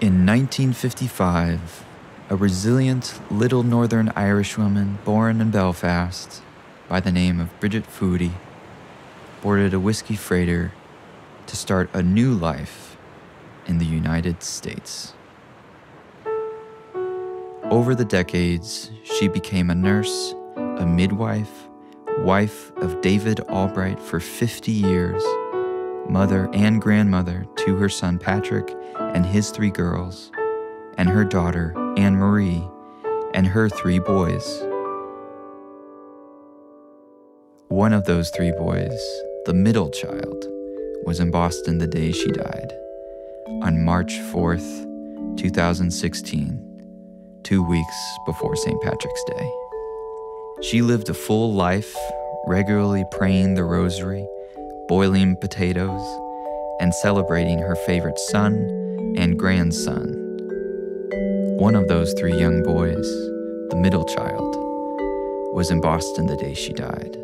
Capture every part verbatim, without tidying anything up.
In nineteen fifty-five, a resilient little Northern Irish woman born in Belfast by the name of Bridget Foody boarded a whiskey freighter to start a new life in the United States. Over the decades, she became a nurse, a midwife, wife of David Albright for fifty years, mother and grandmother to her son Patrick and his three girls, and her daughter Anne Marie and her three boys. One of those three boys, the middle child, was in Boston the day she died, on March fourth, two thousand sixteen, two weeks before Saint Patrick's Day. She lived a full life, regularly praying the rosary, boiling potatoes, and celebrating her favorite son and grandson. One of those three young boys, the middle child, was in Boston the day she died.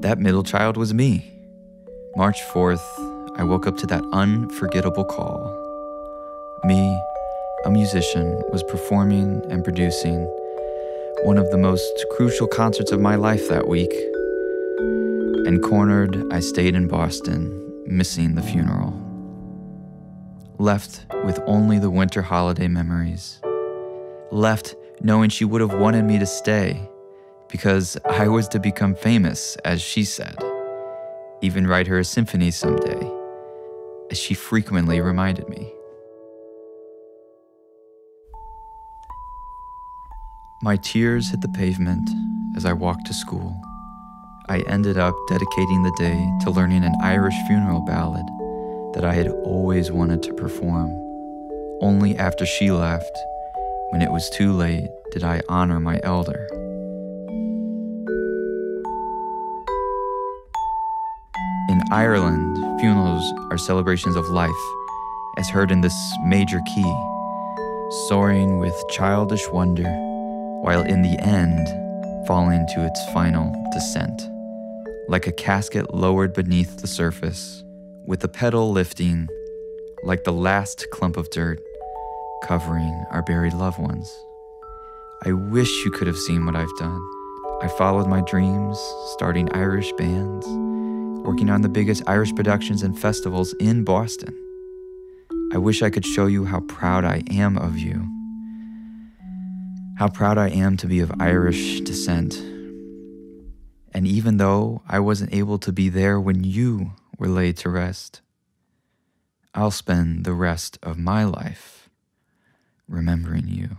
That middle child was me. March fourth, I woke up to that unforgettable call. Me, a musician, was performing and producing one of the most crucial concerts of my life that week. And cornered, I stayed in Boston, missing the funeral. Left with only the winter holiday memories. Left knowing she would have wanted me to stay, because I was to become famous, as she said, even write her a symphony someday, as she frequently reminded me. My tears hit the pavement as I walked to school. I ended up dedicating the day to learning an Irish funeral ballad that I had always wanted to perform. Only after she left, when it was too late, did I honor my elder. In Ireland, funerals are celebrations of life, as heard in this major key, soaring with childish wonder, while in the end, falling to its final descent, like a casket lowered beneath the surface, with a petal lifting, like the last clump of dirt, covering our buried loved ones. I wish you could have seen what I've done. I followed my dreams, starting Irish bands, working on the biggest Irish productions and festivals in Boston. I wish I could show you how proud I am of you. How proud I am to be of Irish descent. And even though I wasn't able to be there when you were laid to rest, I'll spend the rest of my life remembering you.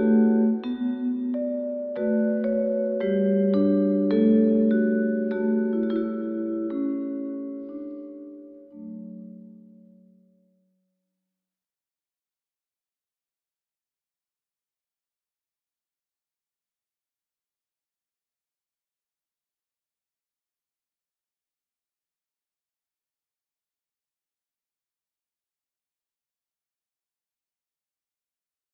Thank you.